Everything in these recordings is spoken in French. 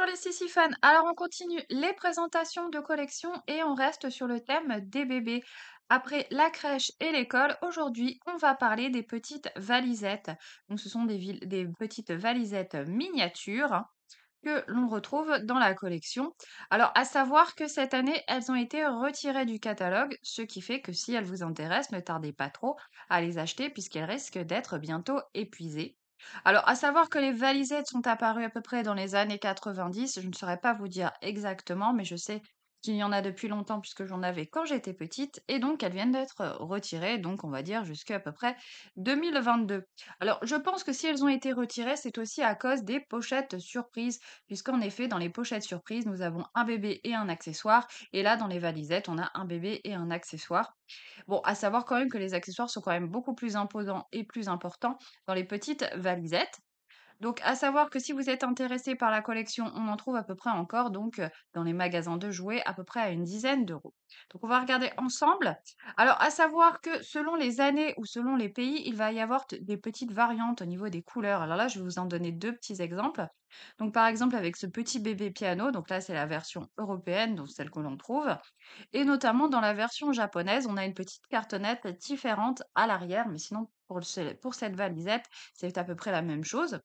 Bonjour les Sissi fans, alors on continue les présentations de collection et on reste sur le thème des bébés. Après la crèche et l'école, aujourd'hui on va parler des petites valisettes. Donc ce sont des petites valisettes miniatures que l'on retrouve dans la collection. Alors à savoir que cette année elles ont été retirées du catalogue, ce qui fait que si elles vous intéressent, ne tardez pas trop à les acheter puisqu'elles risquent d'être bientôt épuisées. Alors, à savoir que les valisettes sont apparues à peu près dans les années 90, je ne saurais pas vous dire exactement, mais je sais qu'il y en a depuis longtemps puisque j'en avais quand j'étais petite, et donc elles viennent d'être retirées, donc on va dire jusqu'à peu près 2022. Alors, je pense que si elles ont été retirées, c'est aussi à cause des pochettes surprises, puisqu'en effet, dans les pochettes surprises, nous avons un bébé et un accessoire, et là, dans les valisettes, on a un bébé et un accessoire. Bon, à savoir quand même que les accessoires sont quand même beaucoup plus imposants et plus importants dans les petites valisettes. Donc, à savoir que si vous êtes intéressé par la collection, on en trouve à peu près encore, donc, dans les magasins de jouets, à peu près à une dizaine d'euros. Donc, on va regarder ensemble. Alors, à savoir que selon les années ou selon les pays, il va y avoir des petites variantes au niveau des couleurs. Alors là, je vais vous en donner deux petits exemples. Donc, par exemple, avec ce petit bébé piano, donc là, c'est la version européenne, donc celle que l'on trouve. Et notamment, dans la version japonaise, on a une petite cartonnette différente à l'arrière, mais sinon, pour cette valisette, c'est à peu près la même chose.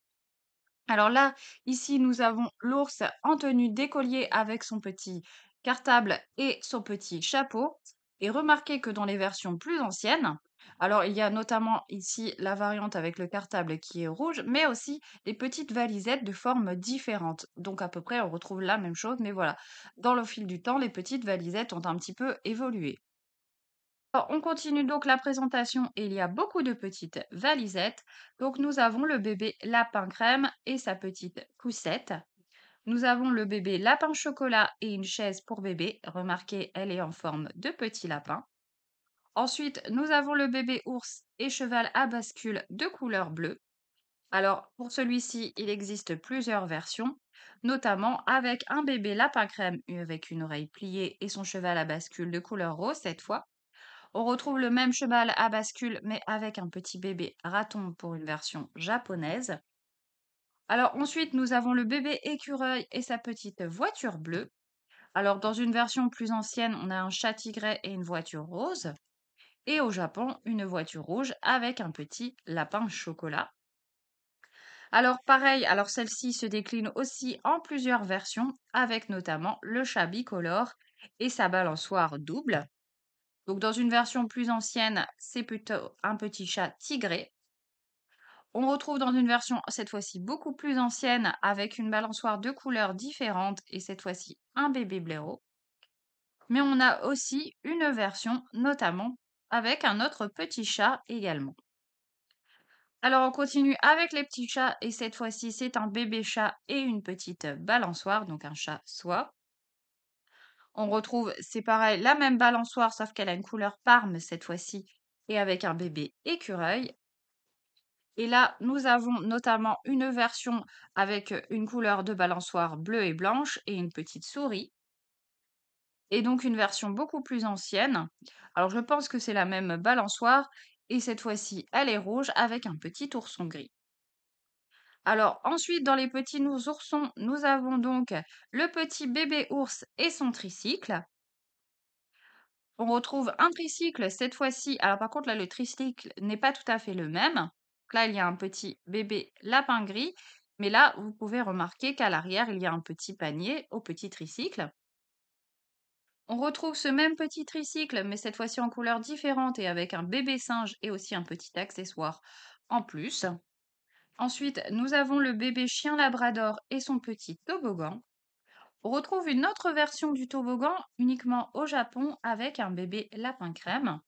Alors là, ici, nous avons l'ours en tenue d'écolier avec son petit cartable et son petit chapeau. Et remarquez que dans les versions plus anciennes, alors il y a notamment ici la variante avec le cartable qui est rouge, mais aussi des petites valisettes de formes différentes. Donc à peu près, on retrouve la même chose, mais voilà. Dans le fil du temps, les petites valisettes ont un petit peu évolué. Alors, on continue donc la présentation et il y a beaucoup de petites valisettes. Donc nous avons le bébé lapin crème et sa petite coussette. Nous avons le bébé lapin chocolat et une chaise pour bébé. Remarquez, elle est en forme de petit lapin. Ensuite, nous avons le bébé ours et cheval à bascule de couleur bleue. Alors pour celui-ci, il existe plusieurs versions, notamment avec un bébé lapin crème avec une oreille pliée et son cheval à bascule de couleur rose cette fois. On retrouve le même cheval à bascule, mais avec un petit bébé raton pour une version japonaise. Alors ensuite, nous avons le bébé écureuil et sa petite voiture bleue. Alors dans une version plus ancienne, on a un chat tigret et une voiture rose. Et au Japon, une voiture rouge avec un petit lapin chocolat. Alors pareil, alors celle-ci se décline aussi en plusieurs versions, avec notamment le chat bicolore et sa balançoire double. Donc dans une version plus ancienne, c'est plutôt un petit chat tigré. On retrouve dans une version cette fois-ci beaucoup plus ancienne avec une balançoire de couleurs différentes et cette fois-ci un bébé blaireau. Mais on a aussi une version notamment avec un autre petit chat également. Alors on continue avec les petits chats et cette fois-ci c'est un bébé chat et une petite balançoire, donc un chat soie. On retrouve, c'est pareil, la même balançoire, sauf qu'elle a une couleur parme cette fois-ci, et avec un bébé écureuil. Et là, nous avons notamment une version avec une couleur de balançoire bleue et blanche et une petite souris. Et donc une version beaucoup plus ancienne. Alors je pense que c'est la même balançoire, et cette fois-ci, elle est rouge avec un petit ourson gris. Alors ensuite, dans les petits oursons, nous avons donc le petit bébé ours et son tricycle. On retrouve un tricycle cette fois-ci. Alors par contre, là, le tricycle n'est pas tout à fait le même. Donc là, il y a un petit bébé lapin gris. Mais là, vous pouvez remarquer qu'à l'arrière, il y a un petit panier au petit tricycle. On retrouve ce même petit tricycle, mais cette fois-ci en couleurs différentes et avec un bébé singe et aussi un petit accessoire en plus. Ensuite, nous avons le bébé chien labrador et son petit toboggan. On retrouve une autre version du toboggan, uniquement au Japon, avec un bébé lapin crème.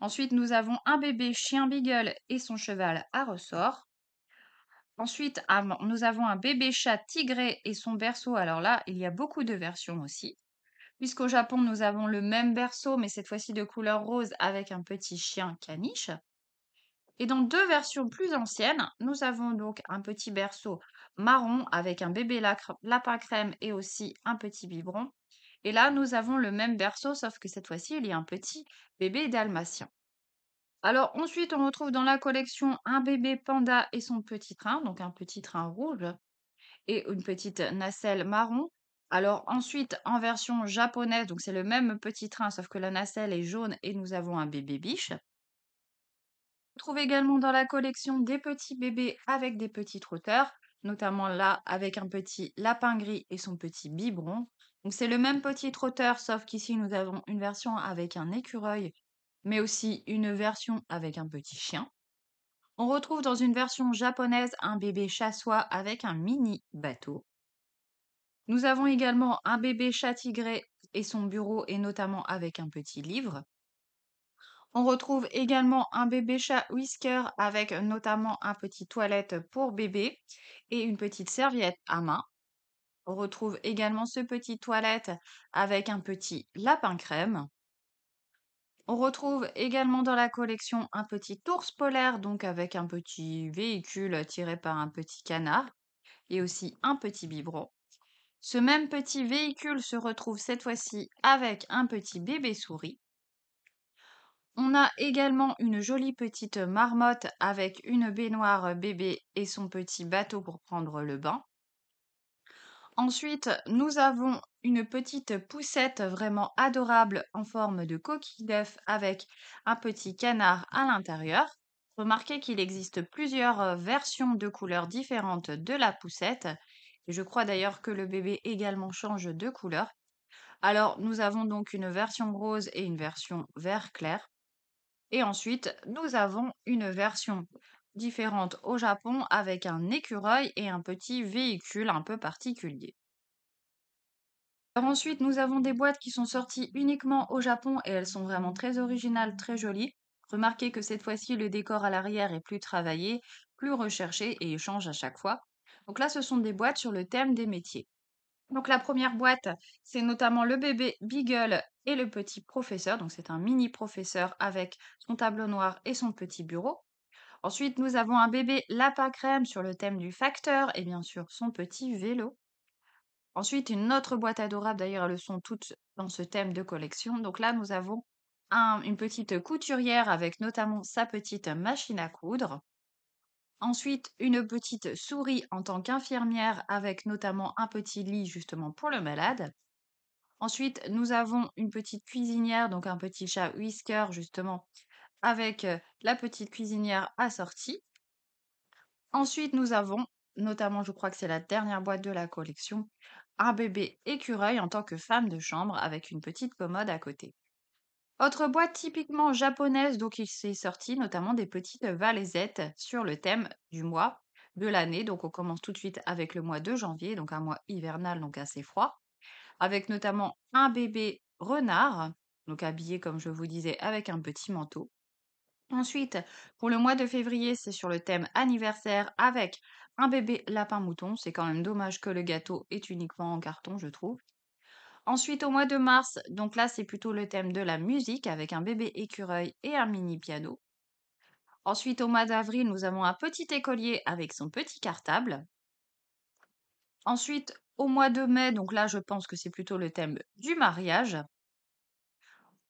Ensuite, nous avons un bébé chien beagle et son cheval à ressort. Ensuite, nous avons un bébé chat tigré et son berceau. Alors là, il y a beaucoup de versions aussi. Puisqu'au Japon, nous avons le même berceau, mais cette fois-ci de couleur rose avec un petit chien caniche. Et dans deux versions plus anciennes, nous avons donc un petit berceau marron avec un bébé lapin crème et aussi un petit biberon. Et là, nous avons le même berceau, sauf que cette fois-ci, il y a un petit bébé dalmatien. Alors ensuite, on retrouve dans la collection un bébé panda et son petit train, donc un petit train rouge. et une petite nacelle marron. Alors ensuite, en version japonaise, donc c'est le même petit train, sauf que la nacelle est jaune et nous avons un bébé biche. On trouve également dans la collection des petits bébés avec des petits trotteurs, notamment là avec un petit lapin gris et son petit biberon. Donc c'est le même petit trotteur, sauf qu'ici nous avons une version avec un écureuil, mais aussi une version avec un petit chien. On retrouve dans une version japonaise un bébé chassois avec un mini bateau. Nous avons également un bébé chat tigré et son bureau, et notamment avec un petit livre. On retrouve également un bébé chat whisker avec notamment un petit toilette pour bébé et une petite serviette à main. On retrouve également ce petit toilette avec un petit lapin crème. On retrouve également dans la collection un petit ours polaire, donc avec un petit véhicule tiré par un petit canard et aussi un petit biberon. Ce même petit véhicule se retrouve cette fois-ci avec un petit bébé souris. On a également une jolie petite marmotte avec une baignoire bébé et son petit bateau pour prendre le bain. Ensuite, nous avons une petite poussette vraiment adorable en forme de coquille d'œuf avec un petit canard à l'intérieur. Remarquez qu'il existe plusieurs versions de couleurs différentes de la poussette. Je crois d'ailleurs que le bébé également change de couleur. Alors, nous avons donc une version rose et une version vert clair. Et ensuite, nous avons une version différente au Japon avec un écureuil et un petit véhicule un peu particulier. Alors ensuite, nous avons des boîtes qui sont sorties uniquement au Japon et elles sont vraiment très originales, très jolies. Remarquez que cette fois-ci, le décor à l'arrière est plus travaillé, plus recherché et il change à chaque fois. Donc là, ce sont des boîtes sur le thème des métiers. Donc la première boîte, c'est notamment le bébé Beagle et le petit professeur. Donc c'est un mini professeur avec son tableau noir et son petit bureau. Ensuite, nous avons un bébé lapin crème sur le thème du facteur et bien sûr son petit vélo. Ensuite, une autre boîte adorable, d'ailleurs elles sont toutes dans ce thème de collection. Donc là, nous avons une petite couturière avec notamment sa petite machine à coudre. Ensuite, une petite souris en tant qu'infirmière avec notamment un petit lit justement pour le malade. Ensuite, nous avons une petite cuisinière, donc un petit chat whisker justement avec la petite cuisinière assortie. Ensuite, nous avons, notamment je crois que c'est la dernière boîte de la collection, un bébé écureuil en tant que femme de chambre avec une petite commode à côté. Autre boîte typiquement japonaise, donc il s'est sorti notamment des petites valaisettes sur le thème du mois, de l'année. Donc on commence tout de suite avec le mois de janvier, donc un mois hivernal, donc assez froid. Avec notamment un bébé renard, donc habillé comme je vous disais avec un petit manteau. Ensuite, pour le mois de février, c'est sur le thème anniversaire avec un bébé lapin-mouton. C'est quand même dommage que le gâteau est uniquement en carton, je trouve. Ensuite, au mois de mars, donc là, c'est plutôt le thème de la musique avec un bébé écureuil et un mini piano. Ensuite, au mois d'avril, nous avons un petit écolier avec son petit cartable. Ensuite, au mois de mai, donc là, je pense que c'est plutôt le thème du mariage.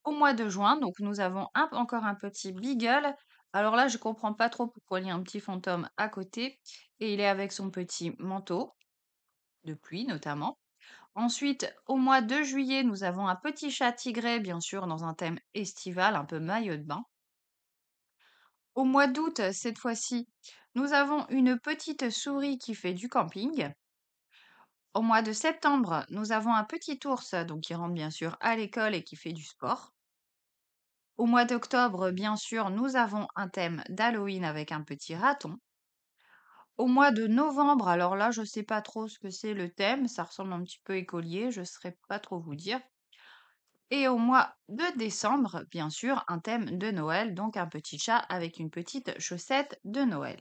Au mois de juin, donc nous avons encore un petit beagle. Alors là, je ne comprends pas trop pourquoi il y a un petit fantôme à côté. Et il est avec son petit manteau de pluie notamment. Ensuite, au mois de juillet, nous avons un petit chat tigré, bien sûr, dans un thème estival, un peu maillot de bain. Au mois d'août, cette fois-ci, nous avons une petite souris qui fait du camping. Au mois de septembre, nous avons un petit ours, donc qui rentre bien sûr à l'école et qui fait du sport. Au mois d'octobre, bien sûr, nous avons un thème d'Halloween avec un petit raton. Au mois de novembre, alors là, je ne sais pas trop ce que c'est le thème, ça ressemble un petit peu écolier, je ne saurais pas trop vous dire. Et au mois de décembre, bien sûr, un thème de Noël, donc un petit chat avec une petite chaussette de Noël.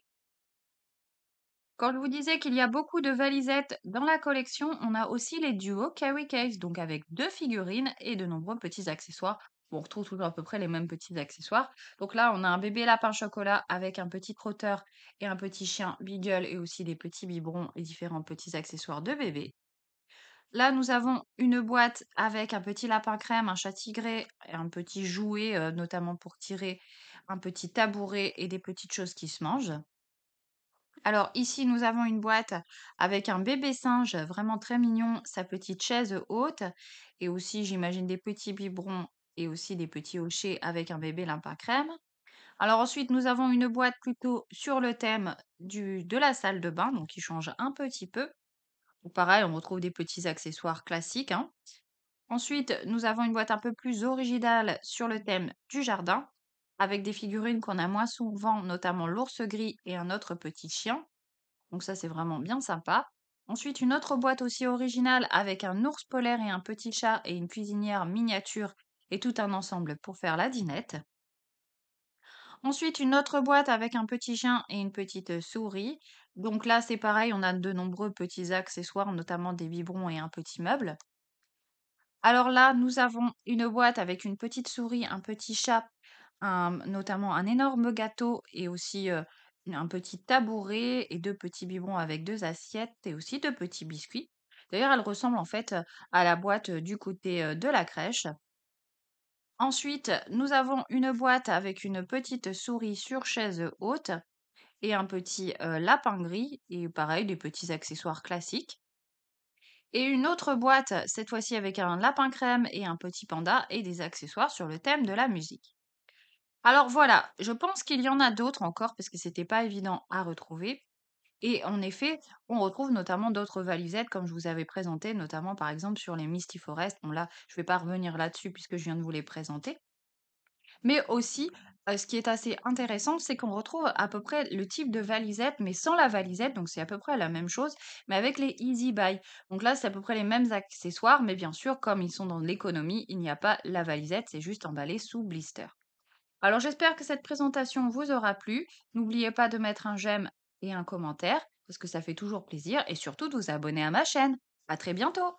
Quand je vous disais qu'il y a beaucoup de valisettes dans la collection, on a aussi les duos carry case, donc avec 2 figurines et de nombreux petits accessoires. On retrouve toujours à peu près les mêmes petits accessoires. Donc là, on a un bébé lapin chocolat avec un petit trotteur et un petit chien Beagle et aussi des petits biberons et différents petits accessoires de bébé. Là, nous avons une boîte avec un petit lapin crème, un chat tigré et un petit jouet, notamment pour tirer, un petit tabouret et des petites choses qui se mangent. Alors ici, nous avons une boîte avec un bébé singe vraiment très mignon, sa petite chaise haute et aussi, j'imagine, des petits biberons et aussi des petits hochets avec un bébé lapin crème. Alors ensuite, nous avons une boîte plutôt sur le thème de la salle de bain, donc qui change un petit peu. Ou pareil, on retrouve des petits accessoires classiques, hein. Ensuite, nous avons une boîte un peu plus originale sur le thème du jardin, avec des figurines qu'on a moins souvent, notamment l'ours gris et un autre petit chien. Donc ça, c'est vraiment bien sympa. Ensuite, une autre boîte aussi originale avec un ours polaire et un petit chat et une cuisinière miniature et tout un ensemble pour faire la dînette. Ensuite, une autre boîte avec un petit chien et une petite souris. Donc là, c'est pareil, on a de nombreux petits accessoires, notamment des biberons et un petit meuble. Alors là, nous avons une boîte avec une petite souris, un petit chat, notamment un énorme gâteau et aussi un petit tabouret et deux petits biberons avec deux assiettes et aussi deux petits biscuits. D'ailleurs, elle ressemble en fait à la boîte du côté de la crèche. Ensuite, nous avons une boîte avec une petite souris sur chaise haute et un petit lapin gris et pareil, des petits accessoires classiques. Et une autre boîte, cette fois-ci avec un lapin crème et un petit panda et des accessoires sur le thème de la musique. Alors voilà, je pense qu'il y en a d'autres encore parce que c'était pas évident à retrouver. Et en effet, on retrouve notamment d'autres valisettes comme je vous avais présenté, notamment par exemple sur les Misty Forest. Bon là, je ne vais pas revenir là-dessus puisque je viens de vous les présenter. Mais aussi, ce qui est assez intéressant, c'est qu'on retrouve à peu près le type de valisette, mais sans la valisette, donc c'est à peu près la même chose, mais avec les Easy Buy. Donc là, c'est à peu près les mêmes accessoires, mais bien sûr, comme ils sont dans l'économie, il n'y a pas la valisette, c'est juste emballé sous blister. Alors j'espère que cette présentation vous aura plu. N'oubliez pas de mettre un j'aime et un commentaire, parce que ça fait toujours plaisir, et surtout de vous abonner à ma chaîne. À très bientôt!